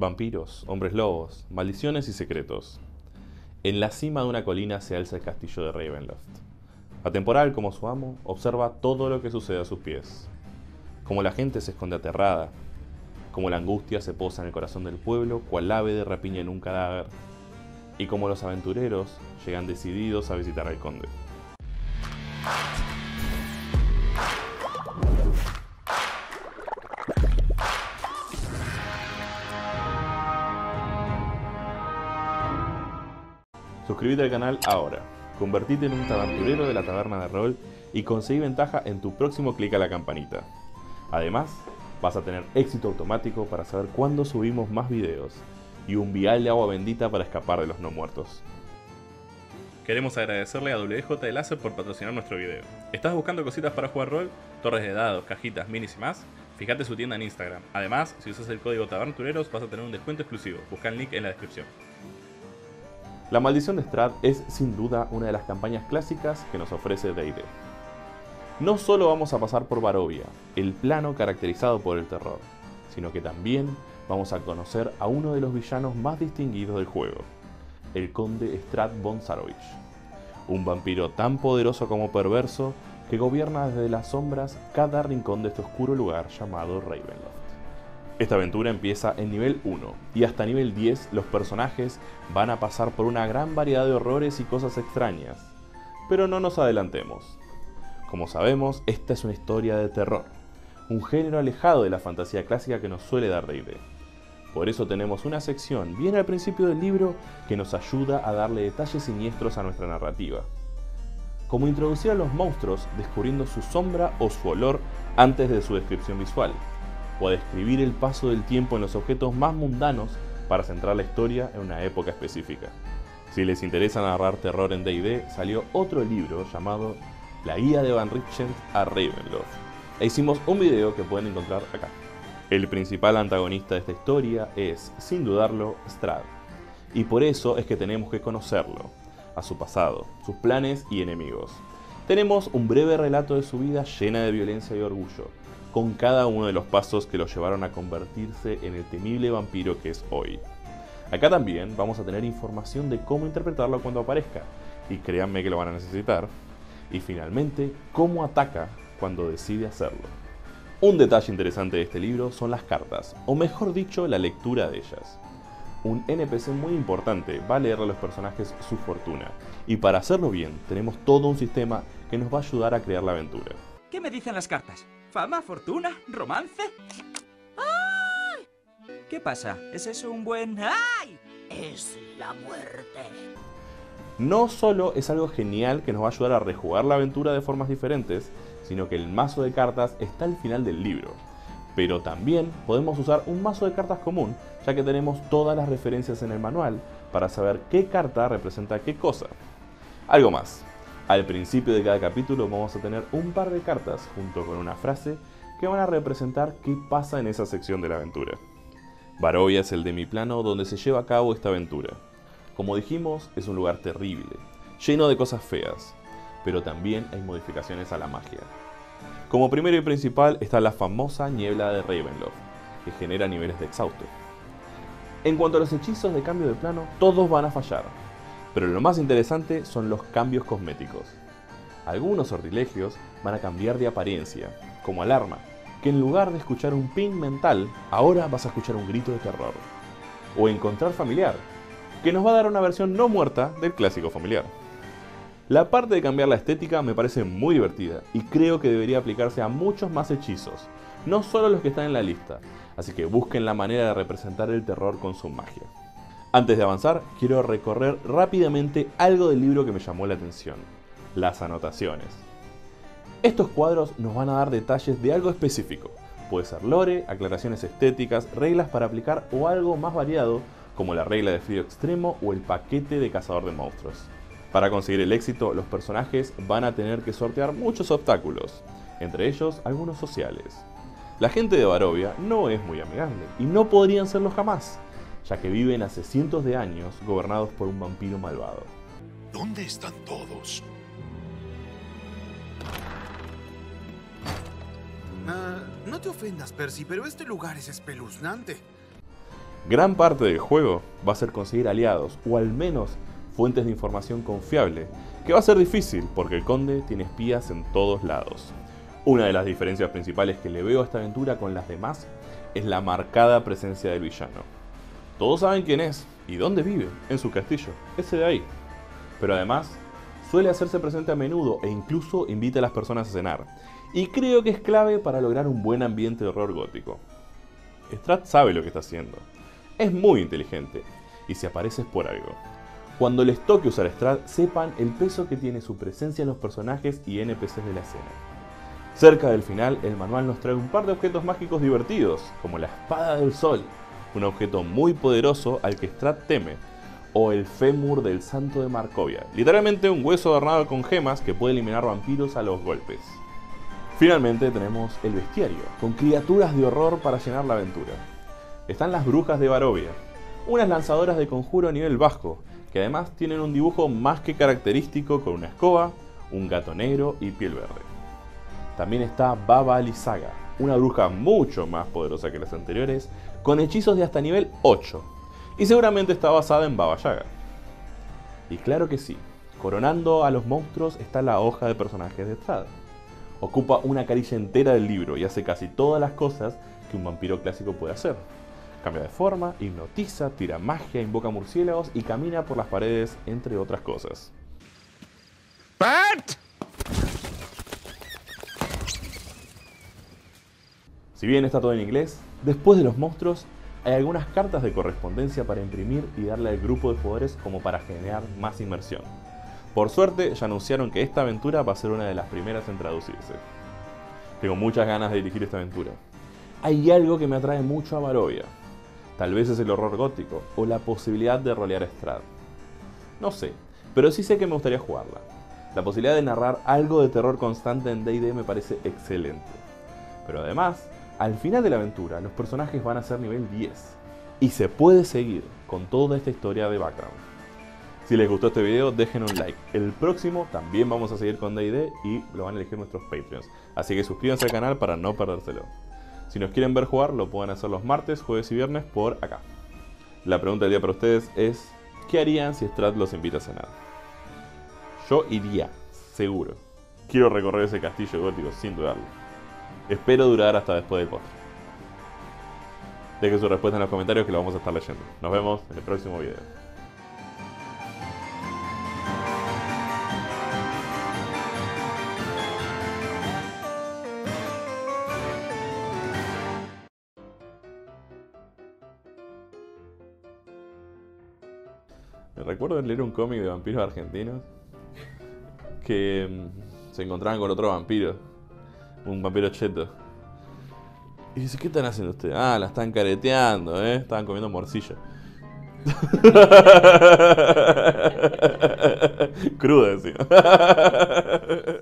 vampiros, hombres lobos, maldiciones y secretos. En la cima de una colina se alza el castillo de Ravenloft. Atemporal como su amo, observa todo lo que sucede a sus pies. Como la gente se esconde aterrada, como la angustia se posa en el corazón del pueblo, cual ave de rapiña en un cadáver, y como los aventureros llegan decididos a visitar al conde. Suscríbete al canal ahora, convertite en un taberturero de la taberna de rol y conseguí ventaja en tu próximo clic a la campanita. Además, vas a tener éxito automático para saber cuándo subimos más videos y un vial de agua bendita para escapar de los no muertos. Queremos agradecerle a WJE Láser por patrocinar nuestro video. ¿Estás buscando cositas para jugar rol? Torres de dados, cajitas, minis y más. Fíjate su tienda en Instagram. Además, si usas el código TABERNTUREROS vas a tener un descuento exclusivo. Busca el link en la descripción. La maldición de Strahd es sin duda una de las campañas clásicas que nos ofrece D&D. No solo vamos a pasar por Barovia, el plano caracterizado por el terror, sino que también vamos a conocer a uno de los villanos más distinguidos del juego, el conde Strahd von Zarovich, un vampiro tan poderoso como perverso que gobierna desde las sombras cada rincón de este oscuro lugar llamado Ravenloft. Esta aventura empieza en nivel 1 y hasta nivel 10 los personajes van a pasar por una gran variedad de horrores y cosas extrañas, pero no nos adelantemos. Como sabemos, esta es una historia de terror, un género alejado de la fantasía clásica que nos suele dar D&D. Por eso tenemos una sección bien al principio del libro que nos ayuda a darle detalles siniestros a nuestra narrativa, como introducir a los monstruos descubriendo su sombra o su olor antes de su descripción visual, o a describir el paso del tiempo en los objetos más mundanos para centrar la historia en una época específica. Si les interesa narrar terror en D&D, salió otro libro llamado La guía de Van Richten a Ravenloft, e hicimos un video que pueden encontrar acá. El principal antagonista de esta historia es, sin dudarlo, Strahd, y por eso es que tenemos que conocerlo, a su pasado, sus planes y enemigos. Tenemos un breve relato de su vida llena de violencia y orgullo, con cada uno de los pasos que lo llevaron a convertirse en el temible vampiro que es hoy. Acá también vamos a tener información de cómo interpretarlo cuando aparezca, y créanme que lo van a necesitar, y finalmente cómo ataca cuando decide hacerlo. Un detalle interesante de este libro son las cartas, o mejor dicho, la lectura de ellas. Un NPC muy importante va a leer a los personajes su fortuna, y para hacerlo bien tenemos todo un sistema que nos va a ayudar a crear la aventura. ¿Qué me dicen las cartas? ¿Fama? ¿Fortuna? ¿Romance? ¡Ay! ¿Qué pasa? ¿Es eso un buen...? ¡Ay! Es la muerte. No solo es algo genial que nos va a ayudar a rejugar la aventura de formas diferentes, sino que el mazo de cartas está al final del libro. Pero también podemos usar un mazo de cartas común, ya que tenemos todas las referencias en el manual para saber qué carta representa qué cosa. Algo más. Al principio de cada capítulo vamos a tener un par de cartas junto con una frase que van a representar qué pasa en esa sección de la aventura. Barovia es el demiplano donde se lleva a cabo esta aventura. Como dijimos, es un lugar terrible, lleno de cosas feas, pero también hay modificaciones a la magia. Como primero y principal está la famosa niebla de Ravenloft, que genera niveles de exhausto. En cuanto a los hechizos de cambio de plano, todos van a fallar. Pero lo más interesante son los cambios cosméticos. Algunos sortilegios van a cambiar de apariencia, como Alarma, que en lugar de escuchar un ping mental, ahora vas a escuchar un grito de terror. O Encontrar Familiar, que nos va a dar una versión no muerta del clásico familiar. La parte de cambiar la estética me parece muy divertida y creo que debería aplicarse a muchos más hechizos, no solo los que están en la lista, así que busquen la manera de representar el terror con su magia. Antes de avanzar, quiero recorrer rápidamente algo del libro que me llamó la atención, las anotaciones. Estos cuadros nos van a dar detalles de algo específico, puede ser lore, aclaraciones estéticas, reglas para aplicar o algo más variado como la regla de frío extremo o el paquete de cazador de monstruos. Para conseguir el éxito, los personajes van a tener que sortear muchos obstáculos, entre ellos algunos sociales. La gente de Barovia no es muy amigable y no podrían serlo jamás, ya que viven hace cientos de años gobernados por un vampiro malvado. ¿Dónde están todos? No te ofendas, Percy, pero este lugar es espeluznante. Gran parte del juego va a ser conseguir aliados, o al menos fuentes de información confiable, que va a ser difícil porque el conde tiene espías en todos lados. Una de las diferencias principales que le veo a esta aventura con las demás es la marcada presencia del villano. Todos saben quién es y dónde vive, en su castillo, ese de ahí. Pero además, suele hacerse presente a menudo e incluso invita a las personas a cenar. Y creo que es clave para lograr un buen ambiente de horror gótico. Strahd sabe lo que está haciendo. Es muy inteligente. Y si apareces por algo. Cuando les toque usar a Strahd, sepan el peso que tiene su presencia en los personajes y NPCs de la escena. Cerca del final, el manual nos trae un par de objetos mágicos divertidos, como la espada del sol, un objeto muy poderoso al que Strahd teme, o el fémur del santo de Markovia, literalmente un hueso adornado con gemas que puede eliminar vampiros a los golpes. Finalmente tenemos el bestiario, con criaturas de horror para llenar la aventura. Están las brujas de Barovia, unas lanzadoras de conjuro a nivel bajo, que además tienen un dibujo más que característico con una escoba, un gato negro y piel verde. También está Baba Alisaga, una bruja mucho más poderosa que las anteriores, con hechizos de hasta nivel 8. Y seguramente está basada en Baba Yaga. Y claro que sí, coronando a los monstruos está la hoja de personajes de Strahd. Ocupa una carilla entera del libro y hace casi todas las cosas que un vampiro clásico puede hacer. Cambia de forma, hipnotiza, tira magia, invoca murciélagos y camina por las paredes, entre otras cosas. ¡Pat! Si bien está todo en inglés, después de los monstruos, hay algunas cartas de correspondencia para imprimir y darle al grupo de jugadores como para generar más inmersión. Por suerte, ya anunciaron que esta aventura va a ser una de las primeras en traducirse. Tengo muchas ganas de dirigir esta aventura. Hay algo que me atrae mucho a Barovia. Tal vez es el horror gótico, o la posibilidad de rolear a Strahd. No sé, pero sí sé que me gustaría jugarla. La posibilidad de narrar algo de terror constante en D&D me parece excelente. Pero además, al final de la aventura, los personajes van a ser nivel 10, y se puede seguir con toda esta historia de background. Si les gustó este video, dejen un like. El próximo también vamos a seguir con D&D y lo van a elegir nuestros Patreons, así que suscríbanse al canal para no perdérselo. Si nos quieren ver jugar, lo pueden hacer los martes, jueves y viernes por acá. La pregunta del día para ustedes es, ¿qué harían si Strahd los invita a cenar? Yo iría, seguro. Quiero recorrer ese castillo gótico, sin dudarlo. Espero durar hasta después del postre. Dejen su respuesta en los comentarios que lo vamos a estar leyendo. Nos vemos en el próximo video. Me recuerdo leer un cómic de vampiros argentinos que se encontraban con otro vampiro. Un vampiro cheto. Y dice, ¿qué están haciendo ustedes? Ah, la están careteando, ¿eh? Estaban comiendo morcilla. Cruda, sí.